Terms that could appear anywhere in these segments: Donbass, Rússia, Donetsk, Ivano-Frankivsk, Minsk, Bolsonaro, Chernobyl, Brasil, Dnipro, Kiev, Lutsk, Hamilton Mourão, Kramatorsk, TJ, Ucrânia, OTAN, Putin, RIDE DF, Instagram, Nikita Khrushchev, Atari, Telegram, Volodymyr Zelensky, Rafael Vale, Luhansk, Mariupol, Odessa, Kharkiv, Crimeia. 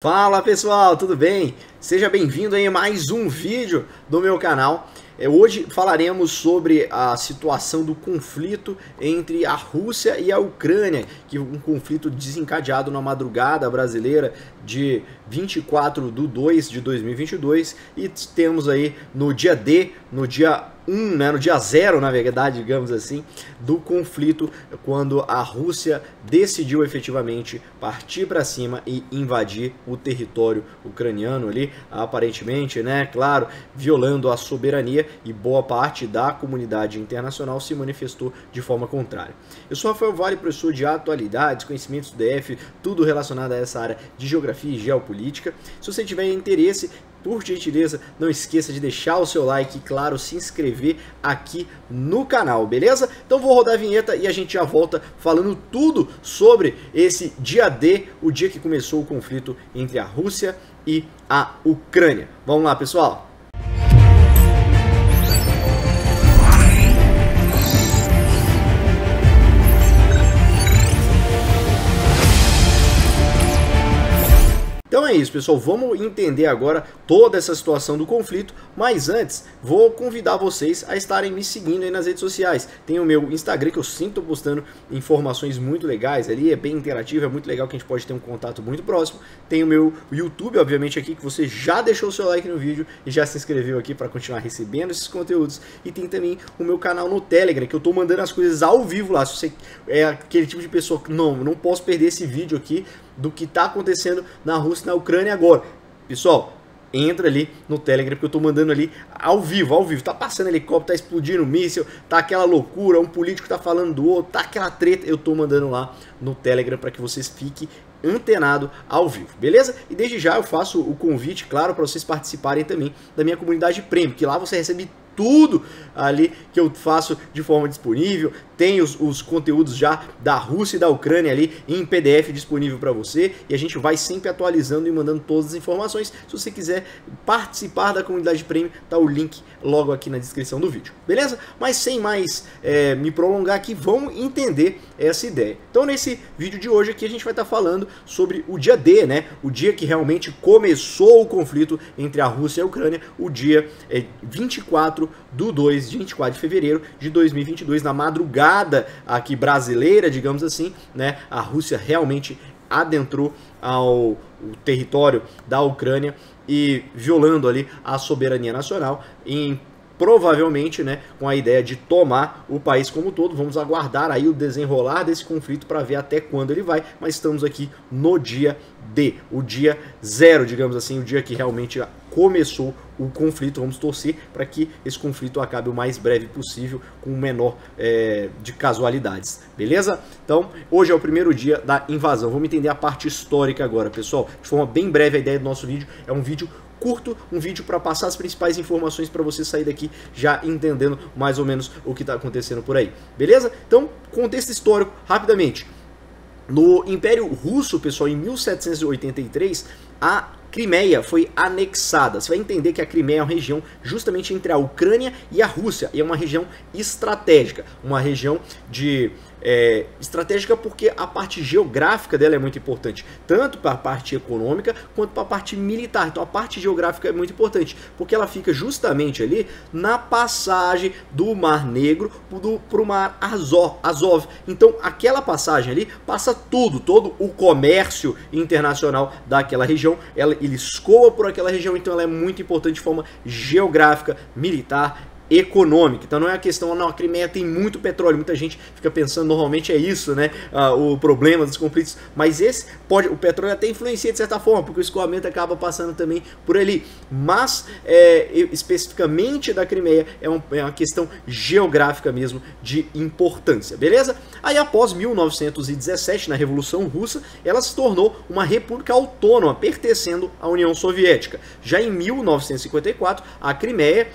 Fala pessoal, tudo bem? Seja bem-vindo a mais um vídeo do meu canal. Hoje falaremos sobre a situação do conflito entre a Rússia e a Ucrânia, que é um conflito desencadeado na madrugada brasileira de 24/2/2022, e temos aí no dia D, no dia 1, né, no dia 0, na verdade, digamos assim, do conflito, quando a Rússia decidiu efetivamente partir para cima e invadir o território ucraniano ali, aparentemente, né, claro, violando a soberania, e boa parte da comunidade internacional se manifestou de forma contrária. Eu sou Rafael Vale, professor de atualidades, conhecimentos do DF, tudo relacionado a essa área de geografia e geopolítica. Se você tiver interesse, por gentileza, não esqueça de deixar o seu like e, claro, se inscrever aqui no canal, beleza? Então vou rodar a vinheta e a gente já volta falando tudo sobre esse dia D, o dia que começou o conflito entre a Rússia e a Ucrânia. Vamos lá, pessoal! Então é isso, pessoal, vamos entender agora toda essa situação do conflito, mas antes vou convidar vocês a estarem me seguindo aí nas redes sociais. Tem o meu Instagram, que eu sempre estou postando informações muito legais ali, é bem interativo, é muito legal que a gente pode ter um contato muito próximo. Tem o meu YouTube, obviamente, aqui, que você já deixou o seu like no vídeo e já se inscreveu aqui para continuar recebendo esses conteúdos. E tem também o meu canal no Telegram, que eu estou mandando as coisas ao vivo lá. Se você é aquele tipo de pessoa que não posso perder esse vídeo aqui, do que está acontecendo na Rússia e na Ucrânia agora. Pessoal, entra ali no Telegram, porque eu estou mandando ali ao vivo, tá passando helicóptero, tá explodindo míssil, tá aquela loucura, um político tá falando do outro, tá aquela treta, eu estou mandando lá no Telegram para que vocês fiquem antenado ao vivo, beleza? E desde já eu faço o convite, claro, para vocês participarem também da minha comunidade Premium, que lá você recebe tudo ali que eu faço de forma disponível. Tem os conteúdos já da Rússia e da Ucrânia ali em PDF disponível para você, e a gente vai sempre atualizando e mandando todas as informações. Se você quiser participar da comunidade Premium, tá o link logo aqui na descrição do vídeo, beleza? Mas sem mais me prolongar aqui, vamos entender essa ideia. Então nesse vídeo de hoje aqui a gente vai estar falando sobre o dia D, né? O dia que realmente começou o conflito entre a Rússia e a Ucrânia, o dia 24 de fevereiro de 2022, na madrugada aqui brasileira, digamos assim, né? A Rússia realmente adentrou o território da Ucrânia e violando ali a soberania nacional, em provavelmente, né, com a ideia de tomar o país como um todo. Vamos aguardar aí o desenrolar desse conflito para ver até quando ele vai, mas estamos aqui no dia D, o dia 0, digamos assim, o dia que realmente começou o conflito. Vamos torcer para que esse conflito acabe o mais breve possível, com o menor de casualidades, beleza? Então, hoje é o primeiro dia da invasão. Vamos entender a parte histórica agora, pessoal. De forma bem breve, a ideia do nosso vídeo é um vídeo curto, um vídeo para passar as principais informações para você sair daqui já entendendo mais ou menos o que está acontecendo por aí, beleza? Então, contexto histórico, rapidamente. No Império Russo, pessoal, em 1783, a Crimeia foi anexada. Você vai entender que a Crimeia é uma região justamente entre a Ucrânia e a Rússia, e é uma região estratégica, uma região de... estratégica, porque a parte geográfica dela é muito importante, tanto para a parte econômica quanto para a parte militar. Então a parte geográfica é muito importante, porque ela fica justamente ali na passagem do Mar Negro para o Mar Azov. Então aquela passagem ali passa tudo, todo o comércio internacional daquela região, ele escoa por aquela região. Então ela é muito importante de forma geográfica, militar, econômica. Então não é a questão, não, a Crimeia tem muito petróleo, muita gente fica pensando, normalmente é isso, né, o problema dos conflitos, mas esse pode, o petróleo até influencia de certa forma, porque o escoamento acaba passando também por ali, mas especificamente da Crimeia é uma questão geográfica mesmo de importância, beleza? Aí após 1917, na Revolução Russa, ela se tornou uma república autônoma, pertencendo à União Soviética. Já em 1954, a Crimeia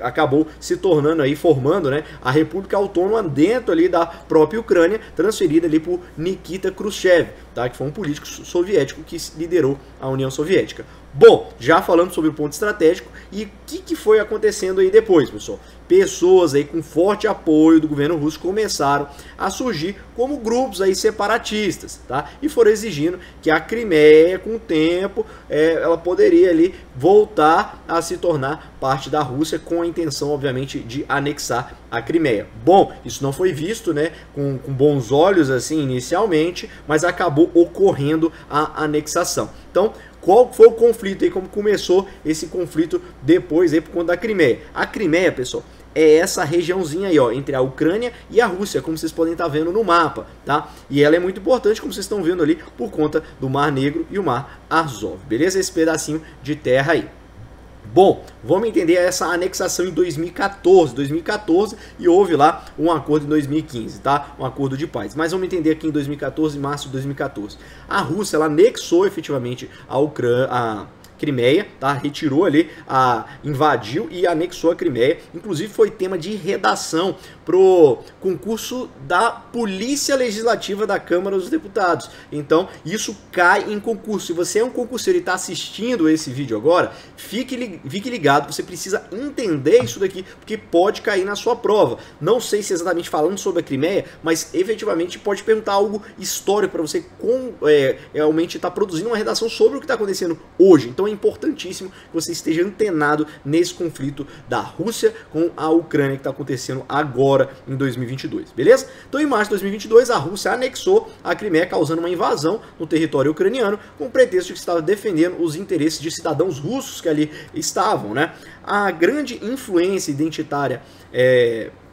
acabou se tornando aí, formando, né, a república autônoma dentro ali da própria Ucrânia, transferida ali por Nikita Khrushchev. tá? Que foi um político soviético que liderou a União Soviética. Bom, já falamos sobre o ponto estratégico e o que foi acontecendo aí depois, pessoal. Pessoas aí com forte apoio do governo russo começaram a surgir como grupos aí separatistas, tá? E foram exigindo que a Crimeia, com o tempo, ela poderia ali voltar a se tornar parte da Rússia, com a intenção, obviamente, de anexar a Crimeia. Bom, isso não foi visto, né, com bons olhos, assim, inicialmente, mas acabou ocorrendo a anexação. Então, qual foi o conflito aí, como começou esse conflito depois aí por conta da Crimeia? A Crimeia, pessoal, é essa regiãozinha aí, ó, entre a Ucrânia e a Rússia, como vocês podem estar vendo no mapa, tá? E ela é muito importante, como vocês estão vendo ali, por conta do Mar Negro e o Mar Azov, beleza? Esse pedacinho de terra aí. Bom, vamos entender essa anexação em 2014, e houve lá um acordo em 2015, tá? Um acordo de paz. Mas vamos entender aqui em 2014, em março de 2014. A Rússia, ela anexou efetivamente a Ucrânia, a Crimeia, tá? Retirou ali, invadiu e anexou a Crimeia. Inclusive foi tema de redação pro concurso da Polícia Legislativa da Câmara dos Deputados. Então, isso cai em concurso. Se você é um concurseiro e está assistindo esse vídeo agora, fique ligado, você precisa entender isso daqui, porque pode cair na sua prova. Não sei se exatamente falando sobre a Crimeia, mas efetivamente pode perguntar algo histórico para você realmente estar produzindo uma redação sobre o que está acontecendo hoje. Então é importantíssimo que você esteja antenado nesse conflito da Rússia com a Ucrânia que está acontecendo agora em 2022, beleza? Então em março de 2022 a Rússia anexou a Crimeia, causando uma invasão no território ucraniano com o pretexto de que estava defendendo os interesses de cidadãos russos que ali estavam, né? A grande influência identitária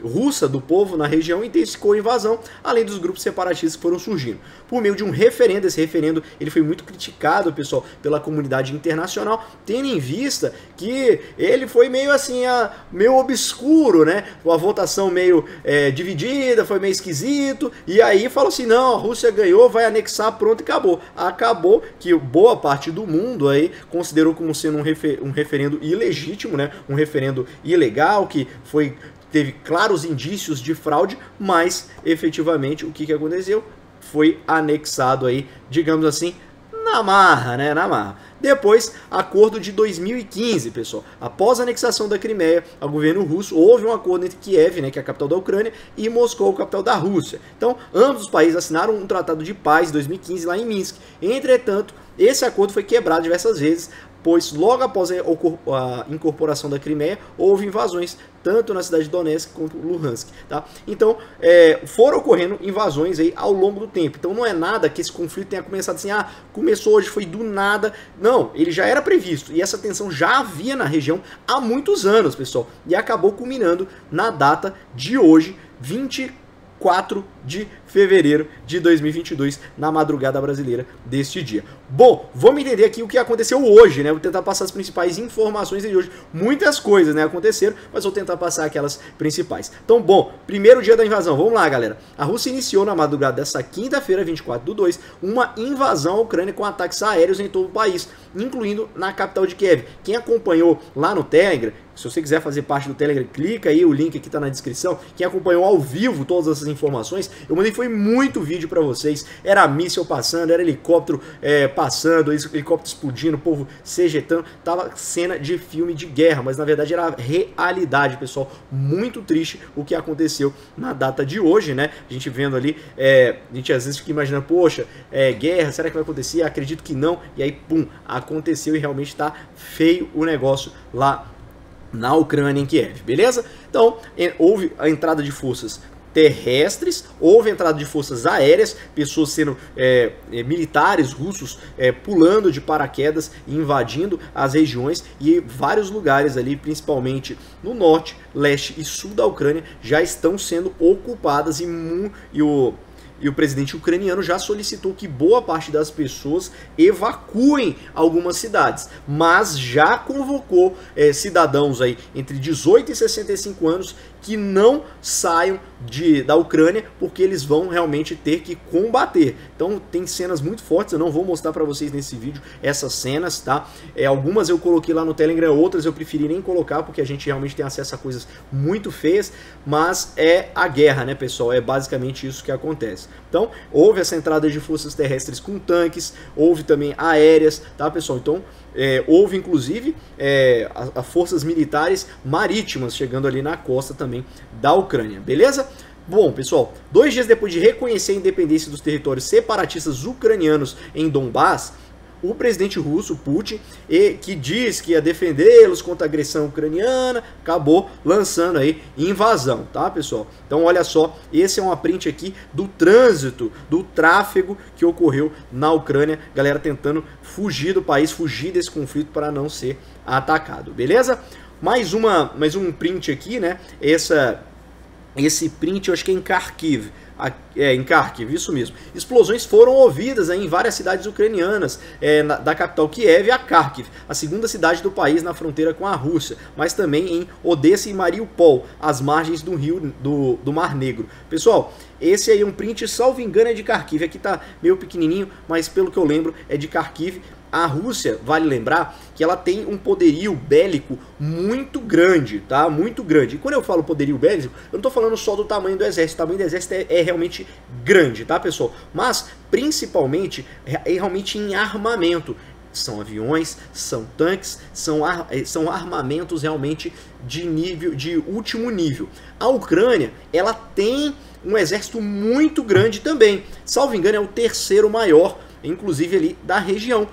russa do povo na região intensificou a invasão, além dos grupos separatistas que foram surgindo. Por meio de um referendo, esse referendo ele foi muito criticado, pessoal, pela comunidade internacional, tendo em vista que ele foi meio assim, meio obscuro, né? A votação meio dividida, foi meio esquisito, e aí falou assim, não, a Rússia ganhou, vai anexar, pronto, e acabou. Acabou que boa parte do mundo aí considerou como sendo um referendo ilegítimo, né? Um referendo ilegal, que teve claros indícios de fraude, mas efetivamente o que aconteceu? Foi anexado aí, digamos assim, na marra, né? Na marra. Depois, acordo de 2015, pessoal. Após a anexação da Crimeia ao governo russo, houve um acordo entre Kiev, né, que é a capital da Ucrânia, e Moscou, capital da Rússia. Então, ambos os países assinaram um tratado de paz em 2015 lá em Minsk. Entretanto, esse acordo foi quebrado diversas vezes, pois logo após a incorporação da Crimeia, houve invasões, tanto na cidade de Donetsk quanto Luhansk, tá? Então, foram ocorrendo invasões aí ao longo do tempo. Então, não é nada que esse conflito tenha começado assim, ah, começou hoje, foi do nada. Não, ele já era previsto, e essa tensão já havia na região há muitos anos, pessoal, e acabou culminando na data de hoje, 24 de fevereiro de 2022, na madrugada brasileira deste dia. Bom, vamos entender aqui o que aconteceu hoje, né? Vou tentar passar as principais informações de hoje. Muitas coisas, né, aconteceram, mas vou tentar passar aquelas principais. Então, bom, primeiro dia da invasão. Vamos lá, galera. A Rússia iniciou na madrugada dessa quinta-feira, 24/2, uma invasão à Ucrânia com ataques aéreos em todo o país, incluindo na capital de Kiev. Quem acompanhou lá no Telegram, se você quiser fazer parte do Telegram, clica aí, o link aqui tá na descrição. Quem acompanhou ao vivo todas essas informações, eu mandei foi muito vídeo pra vocês, era míssil passando, era helicóptero passando, helicóptero explodindo, o povo se ejetando, tava cena de filme de guerra, mas na verdade era realidade, pessoal, muito triste o que aconteceu na data de hoje, né? A gente vendo ali, a gente às vezes fica imaginando, poxa, guerra, será que vai acontecer? Acredito que não, e aí pum, aconteceu, e realmente tá feio o negócio lá na Ucrânia, em Kiev, beleza? Então, houve a entrada de forças terrestres, houve entrada de forças aéreas, pessoas sendo militares russos pulando de paraquedas e invadindo as regiões, e vários lugares ali, principalmente no norte, leste e sul da Ucrânia, já estão sendo ocupadas, e o presidente ucraniano já solicitou que boa parte das pessoas evacuem algumas cidades, mas já convocou cidadãos aí entre 18 e 65 anos que não saiam da Ucrânia, porque eles vão realmente ter que combater. Então tem cenas muito fortes, eu não vou mostrar para vocês nesse vídeo essas cenas, tá? Algumas eu coloquei lá no Telegram, outras eu preferi nem colocar, porque a gente realmente tem acesso a coisas muito feias, mas é a guerra, né, pessoal? É basicamente isso que acontece. Então, houve essa entrada de forças terrestres com tanques, houve também aéreas, tá, pessoal? Então, houve inclusive forças militares marítimas chegando ali na costa também da Ucrânia, beleza? Bom, pessoal, 2 dias depois de reconhecer a independência dos territórios separatistas ucranianos em Donbass, o presidente russo, Putin, que diz que ia defendê-los contra a agressão ucraniana, acabou lançando aí invasão, tá, pessoal? Então, olha só, esse é uma print aqui do trânsito, do tráfego que ocorreu na Ucrânia, galera tentando fugir do país, fugir desse conflito para não ser atacado, beleza? Mais um print aqui, né? Esse print eu acho que é em Kharkiv. Em Kharkiv, isso mesmo. Explosões foram ouvidas em várias cidades ucranianas, da capital Kiev a Kharkiv, a segunda cidade do país na fronteira com a Rússia, mas também em Odessa e Mariupol, às margens do rio do Mar Negro. Pessoal, esse aí é um print, salvo engano, é de Kharkiv. Aqui tá meio pequenininho, mas pelo que eu lembro é de Kharkiv. A Rússia, vale lembrar, que ela tem um poderio bélico muito grande, tá? Muito grande. E quando eu falo poderio bélico, eu não tô falando só do tamanho do exército. O tamanho do exército é realmente grande, tá, pessoal? Mas, principalmente, realmente em armamento. São aviões, são tanques, são armamentos realmente de último nível. A Ucrânia, ela tem um exército muito grande também. Salvo engano, é o 3º maior, inclusive ali da região,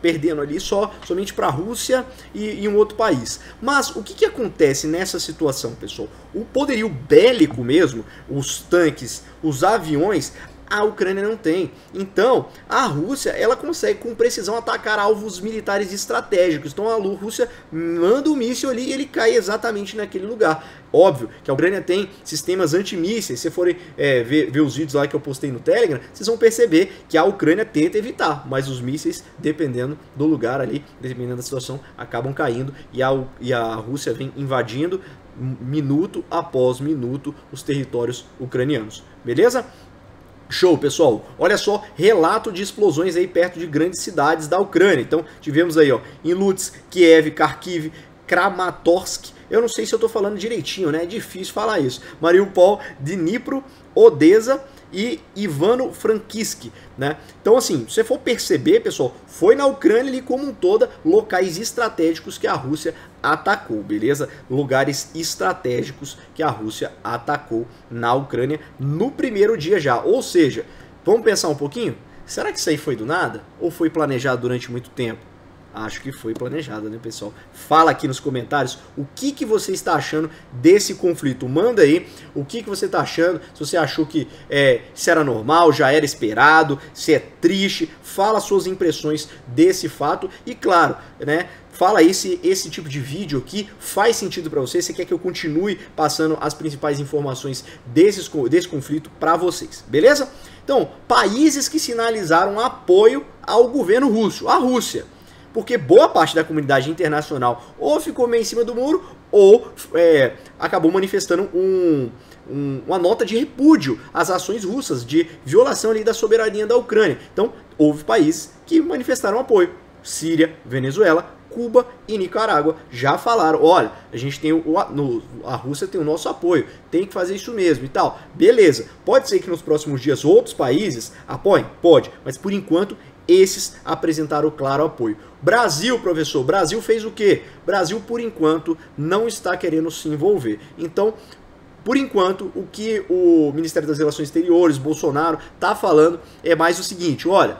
perdendo ali somente para a Rússia e um outro país. Mas o que acontece nessa situação, pessoal? O poderio bélico mesmo, os tanques, os aviões, a Ucrânia não tem. Então, a Rússia, ela consegue com precisão atacar alvos militares estratégicos. Então, a Rússia manda um míssil ali e ele cai exatamente naquele lugar. Óbvio que a Ucrânia tem sistemas antimísseis. Se vocês forem ver os vídeos lá que eu postei no Telegram, vocês vão perceber que a Ucrânia tenta evitar, mas os mísseis, dependendo do lugar ali, dependendo da situação, acabam caindo e a Rússia vem invadindo minuto após minuto os territórios ucranianos. Beleza? Show, pessoal. Olha só, relato de explosões aí perto de grandes cidades da Ucrânia. Então, tivemos aí, ó, em Lutsk, Kiev, Kharkiv, Kramatorsk. Eu não sei se eu tô falando direitinho, né? É difícil falar isso. Mariupol, Dnipro, Odessa e Ivano-Frankivsk, né? Então, assim, se você for perceber, pessoal, foi na Ucrânia e como um todo, locais estratégicos que a Rússia atacou, beleza? Lugares estratégicos que a Rússia atacou na Ucrânia no primeiro dia já. Ou seja, vamos pensar um pouquinho? Será que isso aí foi do nada? Ou foi planejado durante muito tempo? Acho que foi planejada, né, pessoal? Fala aqui nos comentários o que você está achando desse conflito. Manda aí o que você está achando, se você achou que isso era normal, já era esperado, se é triste. Fala suas impressões desse fato e, claro, né, fala aí se esse tipo de vídeo aqui faz sentido para você. Você quer que eu continue passando as principais informações desse conflito para vocês, beleza? Então, países que sinalizaram apoio ao governo russo, a Rússia. Porque boa parte da comunidade internacional ou ficou meio em cima do muro ou acabou manifestando uma nota de repúdio às ações russas de violação ali da soberania da Ucrânia. Então, houve países que manifestaram apoio. Síria, Venezuela, Cuba e Nicarágua já falaram, olha, a gente tem a Rússia tem o nosso apoio, tem que fazer isso mesmo e tal. Beleza, pode ser que nos próximos dias outros países apoiem? Pode, mas por enquanto esses apresentaram claro apoio. Brasil, professor, Brasil fez o quê? Brasil, por enquanto, não está querendo se envolver. Então, por enquanto, o que o Ministério das Relações Exteriores, Bolsonaro, está falando é mais o seguinte, olha,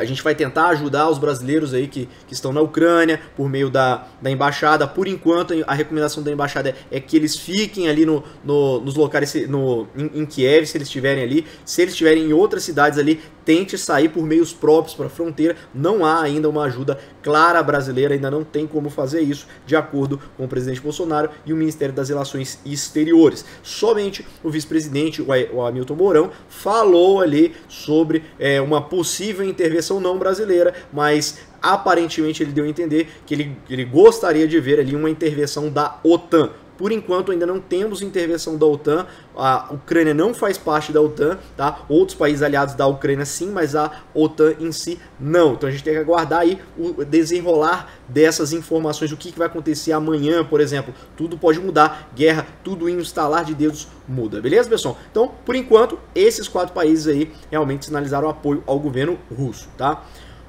a gente vai tentar ajudar os brasileiros aí que estão na Ucrânia por meio da embaixada. Por enquanto, a recomendação da embaixada é que eles fiquem ali nos locais em Kiev, se eles estiverem ali. Se eles estiverem em outras cidades ali, tente sair por meios próprios para a fronteira. Não há ainda uma ajuda clara brasileira, ainda não tem como fazer isso, de acordo com o presidente Bolsonaro e o Ministério das Relações Exteriores. Somente o vice-presidente, o Hamilton Mourão, falou ali sobre uma possível intervenção não brasileira, mas aparentemente ele deu a entender que ele gostaria de ver ali uma intervenção da OTAN. Por enquanto ainda não temos intervenção da OTAN, a Ucrânia não faz parte da OTAN, tá? Outros países aliados da Ucrânia sim, mas a OTAN em si não. Então a gente tem que aguardar aí o desenrolar dessas informações, o que vai acontecer amanhã, por exemplo. Tudo pode mudar, guerra, tudo em um estalar de dedos muda, beleza, pessoal? Então, por enquanto, esses 4 países aí realmente sinalizaram apoio ao governo russo, tá?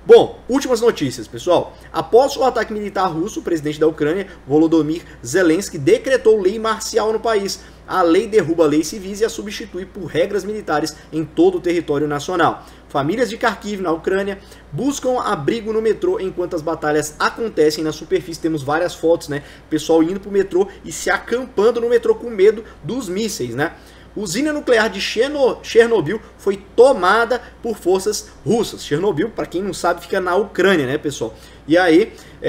Bom, últimas notícias, pessoal. Após o ataque militar russo, o presidente da Ucrânia, Volodymyr Zelensky, decretou lei marcial no país. A lei derruba leis civis e a substitui por regras militares em todo o território nacional. Famílias de Kharkiv, na Ucrânia, buscam abrigo no metrô enquanto as batalhas acontecem na superfície. Temos várias fotos, né? Pessoal indo pro metrô e se acampando no metrô com medo dos mísseis, né? Usina nuclear de Chernobyl foi tomada por forças russas. Chernobyl, para quem não sabe, fica na Ucrânia, né, pessoal? E aí, se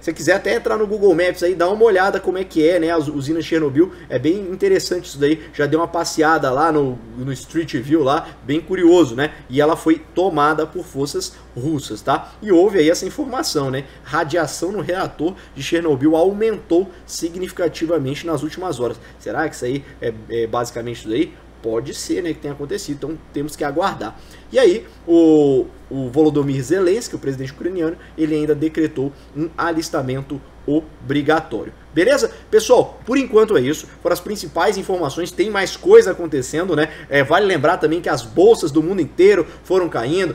você quiser até entrar no Google Maps aí, dá uma olhada como é que é, né, a usina de Chernobyl. É bem interessante isso daí. Já dei uma passeada lá no Street View lá, bem curioso, né? E ela foi tomada por forças russas, tá? E houve aí essa informação, né? Radiação no reator de Chernobyl aumentou significativamente nas últimas horas. Será que isso aí é basicamente isso daí? Pode ser, né, que tenha acontecido, então temos que aguardar. E aí, o Volodymyr Zelensky, o presidente ucraniano, ele ainda decretou um alistamento obrigatório. Beleza? Pessoal, por enquanto é isso. Foram as principais informações, tem mais coisa acontecendo, né? Vale lembrar também que as bolsas do mundo inteiro foram caindo,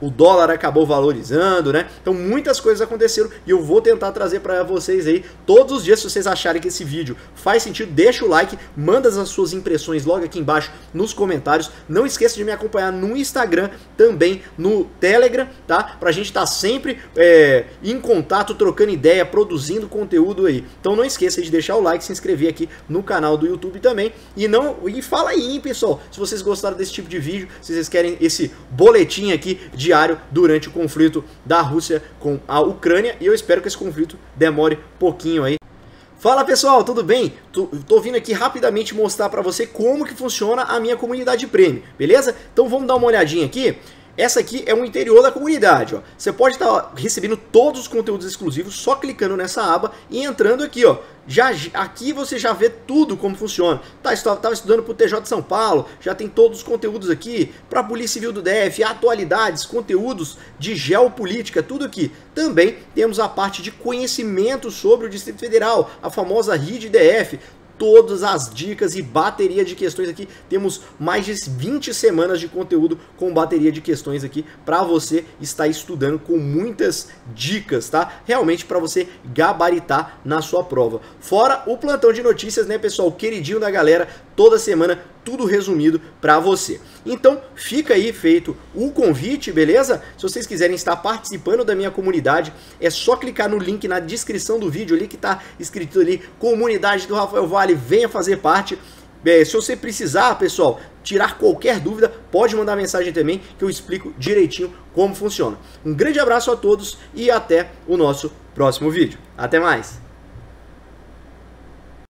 o dólar acabou valorizando, né? Então muitas coisas aconteceram e eu vou tentar trazer para vocês aí todos os dias. Se vocês acharem que esse vídeo faz sentido, deixa o like, manda as suas impressões logo aqui embaixo nos comentários. Não esqueça de me acompanhar no Instagram, também no Telegram, tá? Pra gente estar sempre em contato, trocando ideia, produzindo conteúdo aí. Então não esqueça de deixar o like, se inscrever aqui no canal do YouTube também. E fala aí, hein, pessoal, se vocês gostaram desse tipo de vídeo, se vocês querem esse boletim aqui diário durante o conflito da Rússia com a Ucrânia. E eu espero que esse conflito demore pouquinho aí. Fala, pessoal, tudo bem? Tô vindo aqui rapidamente mostrar pra você como que funciona a minha comunidade Premium, beleza? Então vamos dar uma olhadinha aqui. Essa aqui é o interior da comunidade, ó. Você pode estar recebendo todos os conteúdos exclusivos só clicando nessa aba e entrando aqui, ó. Aqui você já vê tudo como funciona. Estava estudando para o TJ de São Paulo, já tem todos os conteúdos aqui, para a Polícia Civil do DF, atualidades, conteúdos de geopolítica, tudo aqui. Também temos a parte de conhecimento sobre o Distrito Federal, a famosa RIDE DF. Todas as dicas e bateria de questões aqui. Temos mais de 20 semanas de conteúdo com bateria de questões aqui para você estar estudando, com muitas dicas, tá? Realmente para você gabaritar na sua prova. Fora o plantão de notícias, né, pessoal? O queridinho da galera, toda semana tudo resumido para você. Então fica aí feito o convite, beleza? Se vocês quiserem estar participando da minha comunidade, é só clicar no link na descrição do vídeo ali que tá escrito ali, comunidade do Rafael Vale, venha fazer parte. Se você precisar, pessoal, tirar qualquer dúvida, pode mandar mensagem também que eu explico direitinho como funciona. Um grande abraço a todos e até o nosso próximo vídeo. Até mais!